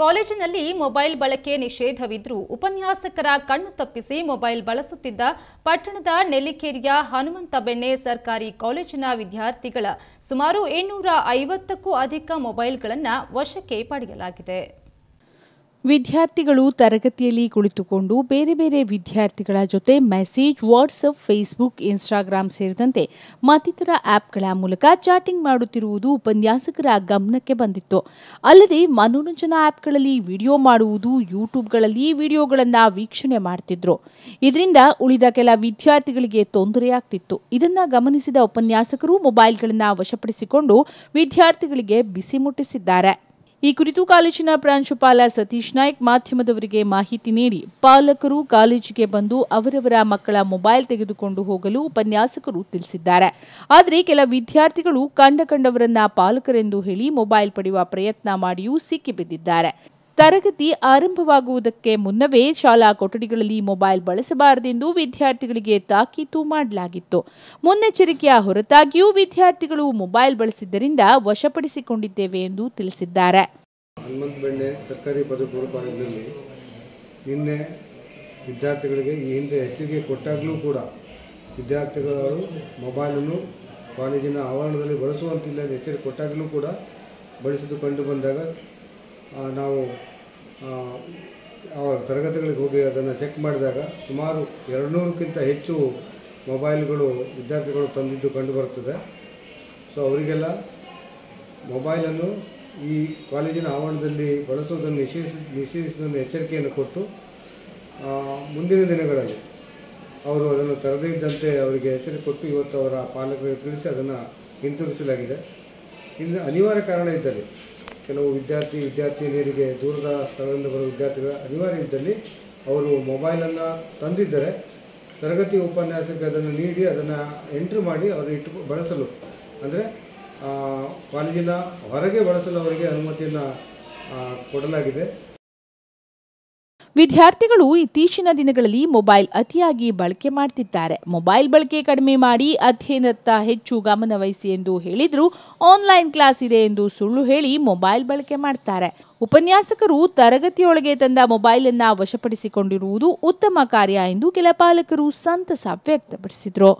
ಕಾಲೇಜಿನಲ್ಲಿ ಮೊಬೈಲ್ ಬಳಕೆ ನಿಷೇಧವಿದ್ದರೂ ಉಪನ್ಯಾಸಕರ ಕಣ್ಣು ತಪ್ಪಿಸಿ ಮೊಬೈಲ್ ಬಳಸುತ್ತಿದ್ದ ಪಟ್ಟಣದ ನೆಲ್ಲಿಕೇರಿಯ ಹನುಮಂತ ಬೆಣ್ಣೆ ಸರ್ಕಾರಿ ಕಾಲೇಜಿನ ವಿದ್ಯಾರ್ಥಿಗಳ ಸುಮಾರು 750ಕ್ಕೂ ಅಧಿಕ ಮೊಬೈಲ್ಗಳನ್ನು ವಶಕ್ಕೆ ಪಡೆಯಲಾಗಿದೆ. ವಿದ್ಯಾರ್ಥಿಗಳು ತರಗತಿಯಲ್ಲಿ ಕುಳಿತುಕೊಂಡು ಬೇರೆ ಬೇರೆ ವಿದ್ಯಾರ್ಥಿಗಳ ಜೊತೆ ಮೆಸೇಜ್, ವಾಟ್ಸಾಪ್, ಫೇಸ್ಬುಕ್, ಇನ್ಸ್ಟಾಗ್ರಾಮ್ ಸೇರಿದಂತೆ ಮತ್ತಿತರ ಆ್ಯಪ್ಗಳ ಮೂಲಕ ಚಾಟಿಂಗ್ ಮಾಡುತ್ತಿರುವುದು ಉಪನ್ಯಾಸಕರ ಗಮನಕ್ಕೆ ಬಂದಿತ್ತು. ಅಲ್ಲದೆ ಮನೋರಂಜನಾ ಆ್ಯಪ್ಗಳಲ್ಲಿ ವಿಡಿಯೋ ಮಾಡುವುದು, ಯೂಟ್ಯೂಬ್ಗಳಲ್ಲಿ ವಿಡಿಯೋಗಳನ್ನು ವೀಕ್ಷಣೆ ಮಾಡುತ್ತಿದ್ದರು. ಇದರಿಂದ ಉಳಿದ ಕೆಲ ವಿದ್ಯಾರ್ಥಿಗಳಿಗೆ ತೊಂದರೆಯಾಗ್ತಿತ್ತು. ಇದನ್ನು ಗಮನಿಸಿದ ಉಪನ್ಯಾಸಕರು ಮೊಬೈಲ್ಗಳನ್ನು ವಶಪಡಿಸಿಕೊಂಡು ವಿದ್ಯಾರ್ಥಿಗಳಿಗೆ ಬಿಸಿ ಮುಟ್ಟಿಸಿದ್ದಾರೆ. ಈ ಕುರಿತು ಕಾಲೇಜಿನ ಪ್ರಾಂಶುಪಾಲ ಸತೀಶ್ ನಾಯ್ಕ್ ಮಾಧ್ಯಮದವರಿಗೆ ಮಾಹಿತಿ ನೀಡಿ, ಪಾಲಕರು ಕಾಲೇಜಿಗೆ ಬಂದು ಅವರವರ ಮಕ್ಕಳ ಮೊಬೈಲ್ ತೆಗೆದುಕೊಂಡು ಹೋಗಲು ಉಪನ್ಯಾಸಕರು ತಿಳಿಸಿದ್ದಾರೆ. ಆದರೆ ಕೆಲ ವಿದ್ಯಾರ್ಥಿಗಳು ಕಂಡವರನ್ನ ಪಾಲಕರೆಂದು ಹೇಳಿ ಮೊಬೈಲ್ ಪಡೆಯುವ ಪ್ರಯತ್ನ ಮಾಡಿಯೂ ಸಿಕ್ಕಿಬಿದ್ದಿದ್ದಾರೆ. ತರಗತಿ ಆರಂಭವಾಗುವುದಕ್ಕೆ ಮುನ್ನವೇ ಶಾಲಾ ಕೊಠಡಿಗಳಲ್ಲಿ ಮೊಬೈಲ್ ಬಳಸಬಾರದೆಂದು ವಿದ್ಯಾರ್ಥಿಗಳಿಗೆ ತಾಕೀತು ಮಾಡಲಾಗಿತ್ತು. ಮುನ್ನೆಚ್ಚರಿಕೆಯ ಹೊರತಾಗಿಯೂ ವಿದ್ಯಾರ್ಥಿಗಳು ಮೊಬೈಲ್ ಬಳಸಿದ್ದರಿಂದ ವಶಪಡಿಸಿಕೊಂಡಿದ್ದೇವೆ ಎಂದು ತಿಳಿಸಿದ್ದಾರೆ. ಹನುಮಂತ ಬೆಣ್ಣೆ ಸರ್ಕಾರಿ ಪದವಿ ಕಾಲೇಜಿನಲ್ಲಿ ನಿನ್ನೆ ವಿದ್ಯಾರ್ಥಿಗಳಿಗೆ ಈ ಹಿಂದೆ ಎಚ್ಚರಿಕೆ ಕೊಟ್ಟಾಗಲೂ ಕೂಡ ವಿದ್ಯಾರ್ಥಿಗಳು ಮೊಬೈಲನ್ನು ಕಾಲೇಜಿನ ಆವರಣದಲ್ಲಿ ಬಳಸುವಂತಿಲ್ಲ ಎಂದು ಎಚ್ಚರಿಕೆ ಕೊಟ್ಟಾಗಲೂ ಕೂಡ ಬಳಸಿದ್ದು ಕಂಡು ಬಂದಾಗ ನಾವು ಅವರ ತರಗತಿಗಳಿಗೆ ಹೋಗಿ ಅದನ್ನು ಚೆಕ್ ಮಾಡಿದಾಗ ಸುಮಾರು 200ಕ್ಕಿಂತ ಹೆಚ್ಚು ಮೊಬೈಲ್ಗಳು ವಿದ್ಯಾರ್ಥಿಗಳು ತಂದಿದ್ದು ಕಂಡುಬರುತ್ತದೆ. ಸೊ ಅವರಿಗೆಲ್ಲ ಮೊಬೈಲನ್ನು ಈ ಕಾಲೇಜಿನ ಆವರಣದಲ್ಲಿ ಬಳಸುವುದನ್ನು ನಿಷೇಧಿಸುವುದನ್ನು ಎಚ್ಚರಿಕೆಯನ್ನು ಕೊಟ್ಟು ಮುಂದಿನ ದಿನಗಳಲ್ಲಿ ಅವರು ಅದನ್ನು ತರದೇ ಇದ್ದಂತೆ ಅವರಿಗೆ ಎಚ್ಚರಿಕೆ ಕೊಟ್ಟು ಇವತ್ತು ಅವರ ಪಾಲಕರಿಗೆ ತಿಳಿಸಿ ಅದನ್ನು ಹಿಂತಿರುಗಿಸಲಾಗಿದೆ. ಇನ್ನು ಅನಿವಾರ್ಯ ಕಾರಣ ಇದ್ದಲ್ಲಿ ಕೆಲವು ವಿದ್ಯಾರ್ಥಿನಿಯರಿಗೆ ದೂರದ ಸ್ಥಳದಿಂದ ಬರುವ ವಿದ್ಯಾರ್ಥಿಗಳ ಅನಿವಾರ್ಯ ಇದ್ದಲ್ಲಿ ಅವರು ಮೊಬೈಲನ್ನು ತಂದಿದ್ದರೆ ತರಗತಿ ಉಪನ್ಯಾಸಕ್ಕೆ ಅದನ್ನು ನೀಡಿ ಅದನ್ನು ಎಂಟ್ರಿ ಮಾಡಿ ಅವರನ್ನು ಇಟ್ಟು ಬಳಸಲು ಅಂದರೆ ಕಾಲೇಜಿನ ಹೊರಗೆ ಬಳಸಲು ಅವರಿಗೆ ಅನುಮತಿಯನ್ನು ಕೊಡಲಾಗಿದೆ. ವಿದ್ಯಾರ್ಥಿಗಳು ಇತ್ತೀಚಿನ ದಿನಗಳಲ್ಲಿ ಮೊಬೈಲ್ ಅತಿಯಾಗಿ ಬಳಕೆ ಮಾಡ್ತಿದ್ದಾರೆ. ಮೊಬೈಲ್ ಬಳಕೆ ಕಡಿಮೆ ಮಾಡಿ ಅಧ್ಯಯನದತ್ತ ಹೆಚ್ಚು ಗಮನ ವಹಿಸಿ ಎಂದು ಹೇಳಿದ್ರು ಆನ್ಲೈನ್ ಕ್ಲಾಸ್ ಇದೆ ಎಂದು ಸುಳ್ಳು ಹೇಳಿ ಮೊಬೈಲ್ ಬಳಕೆ ಮಾಡ್ತಾರೆ. ಉಪನ್ಯಾಸಕರು ತರಗತಿಯೊಳಗೆ ತಂದ ಮೊಬೈಲ್ ಅನ್ನ ವಶಪಡಿಸಿಕೊಂಡಿರುವುದು ಉತ್ತಮ ಕಾರ್ಯ ಎಂದು ಕೆಲ ಪಾಲಕರು ಸಂತಸ ವ್ಯಕ್ತಪಡಿಸಿದ್ರು.